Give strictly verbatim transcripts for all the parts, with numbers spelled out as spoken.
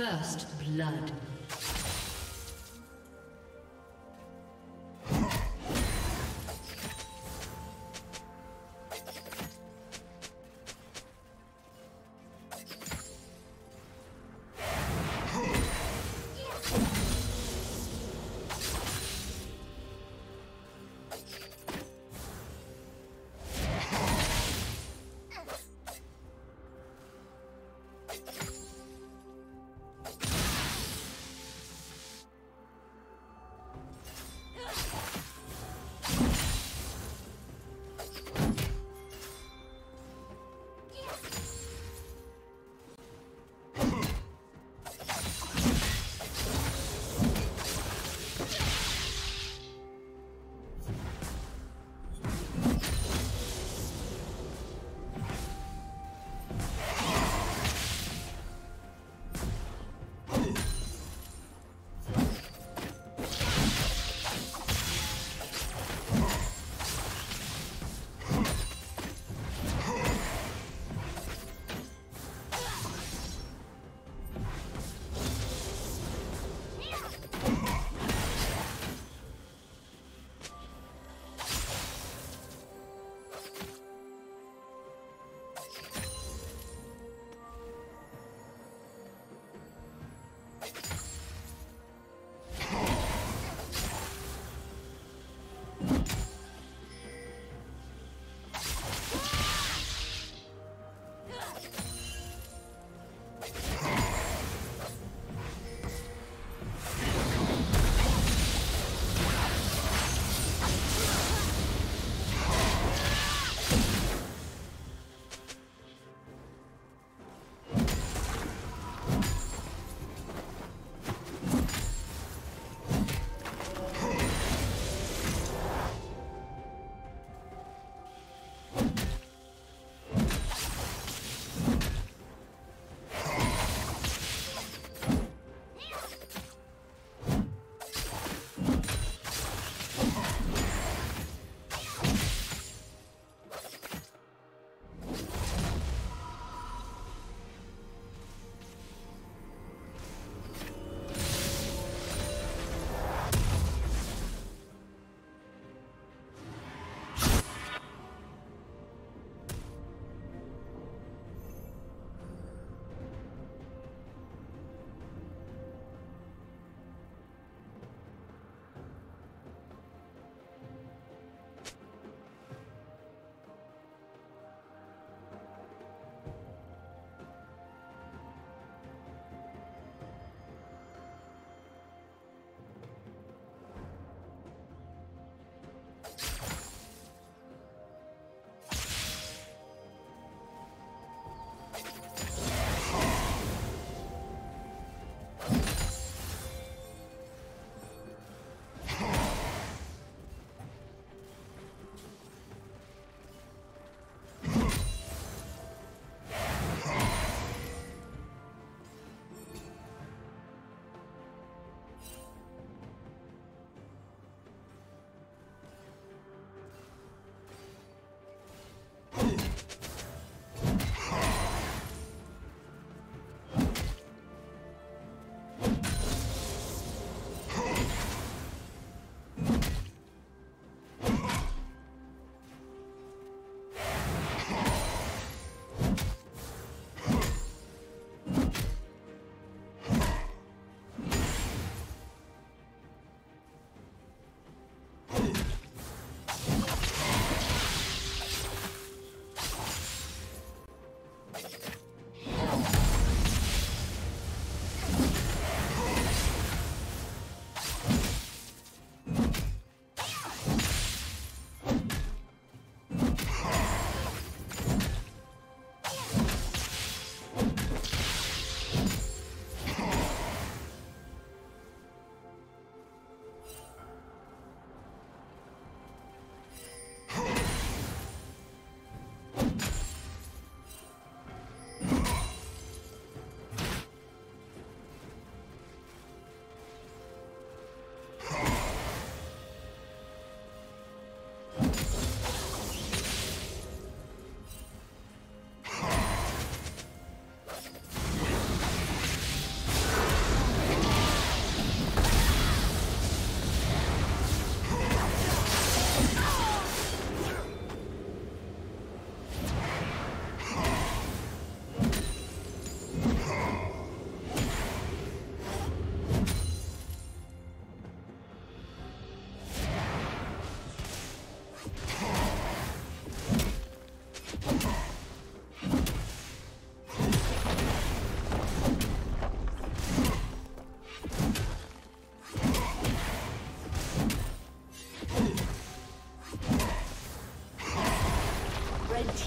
First blood.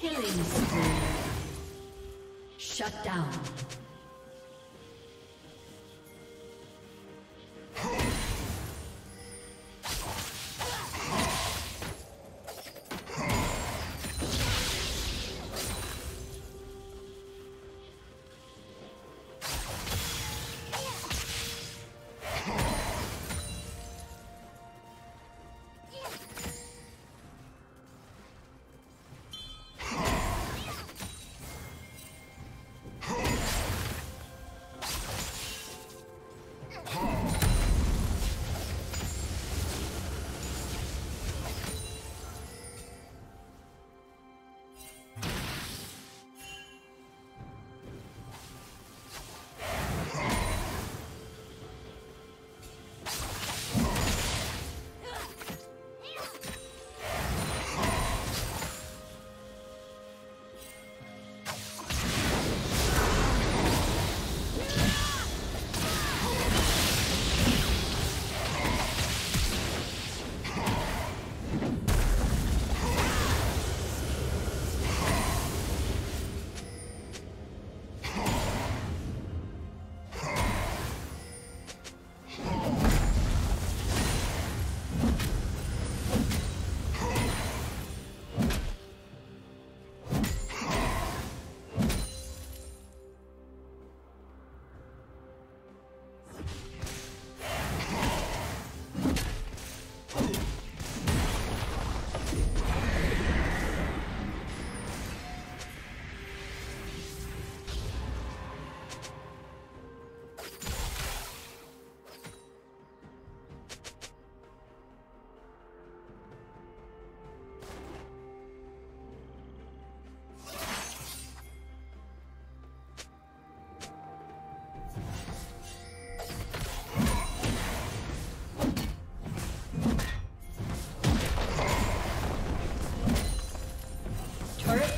Killing spree. Shut down.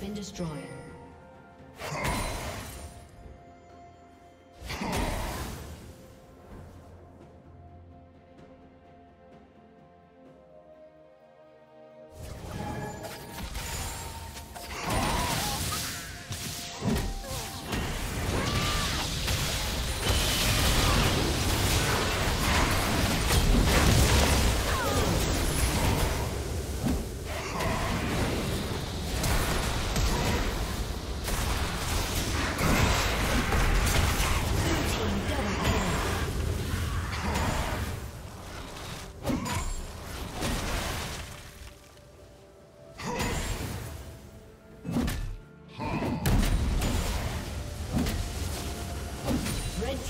Been destroyed.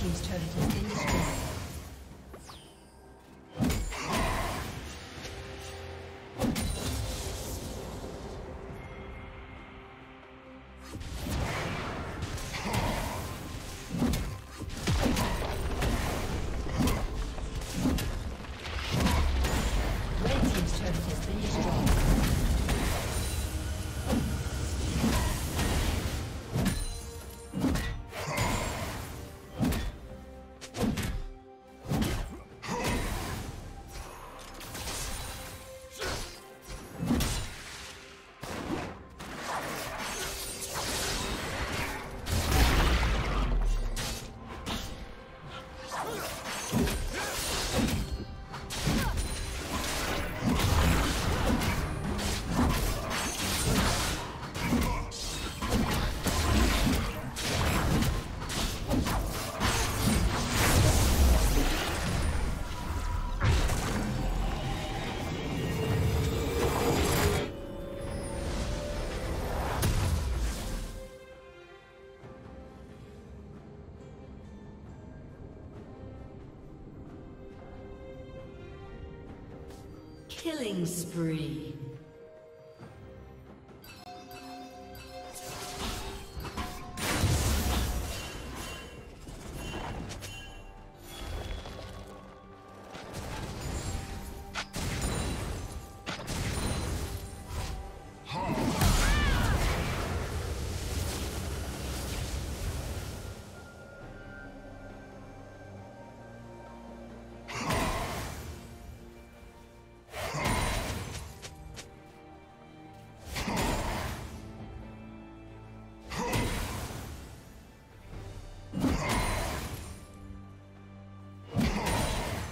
Team's turret has been destroyed. Killing spree.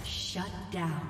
Shut down.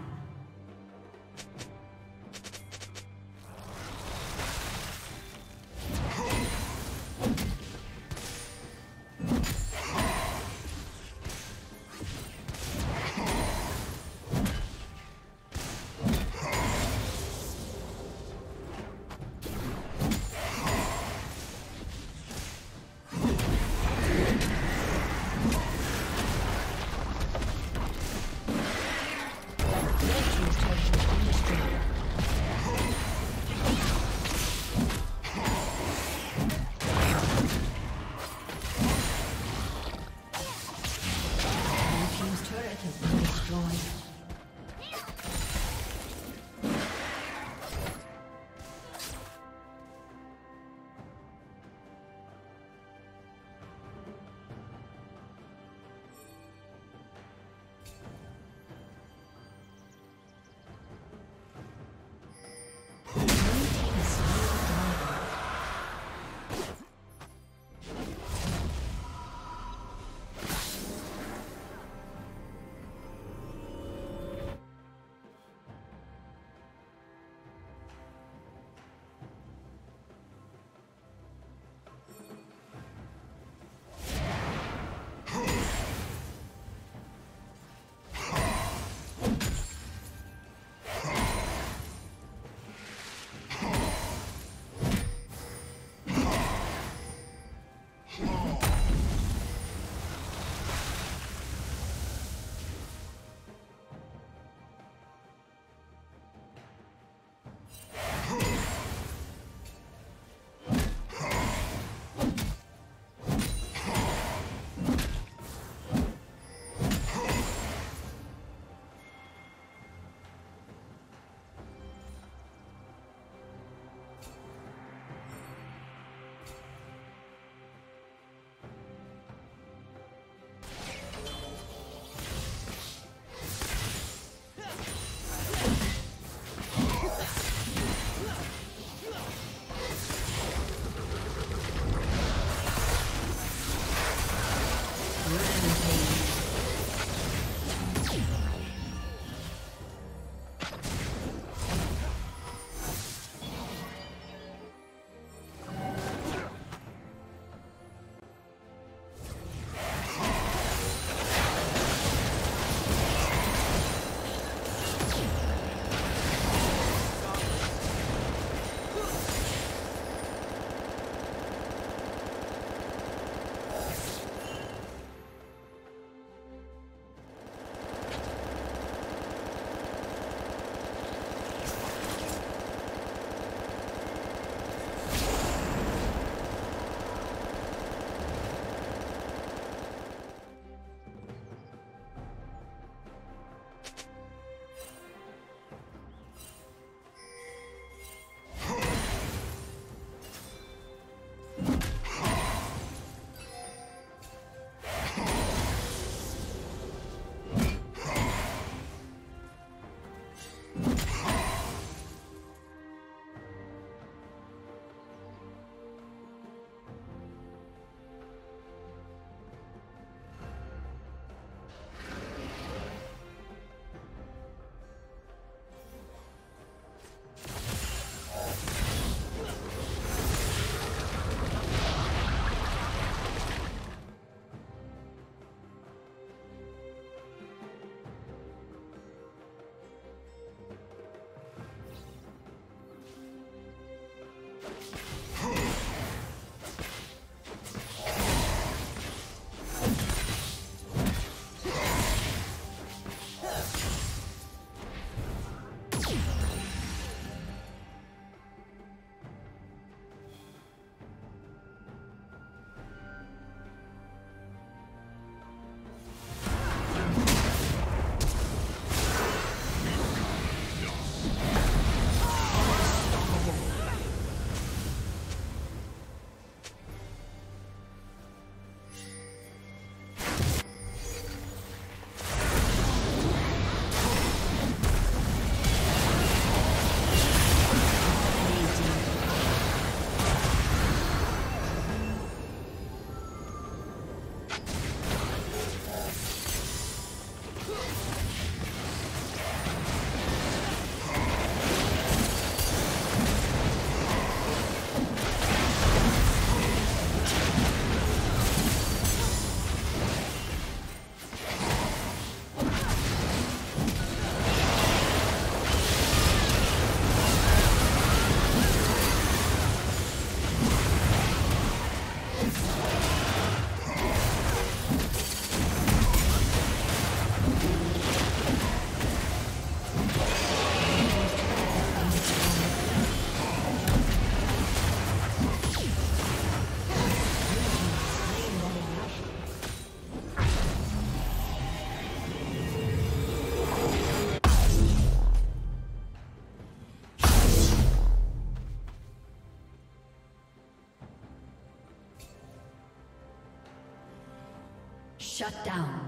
Shut down.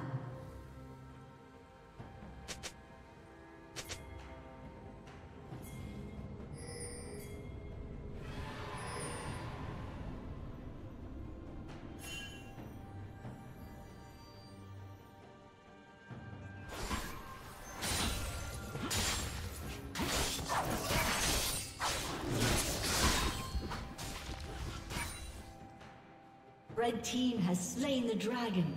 Red team has slain the dragon.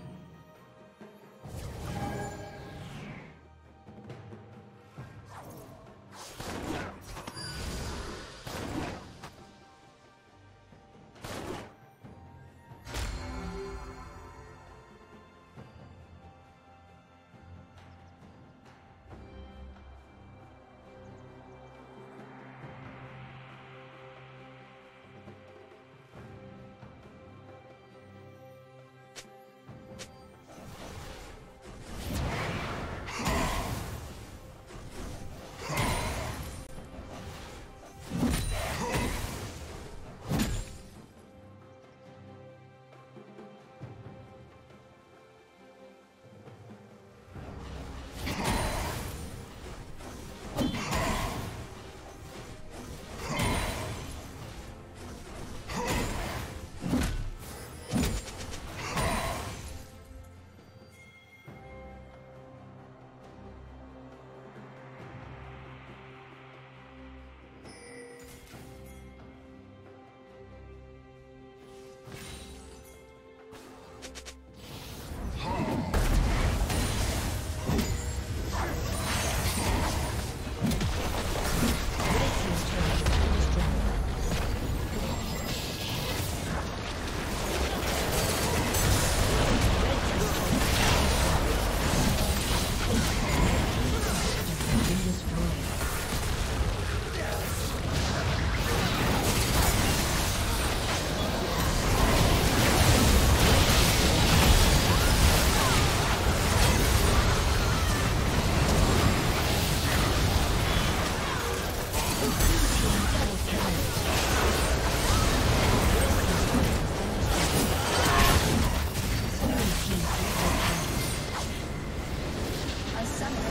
Some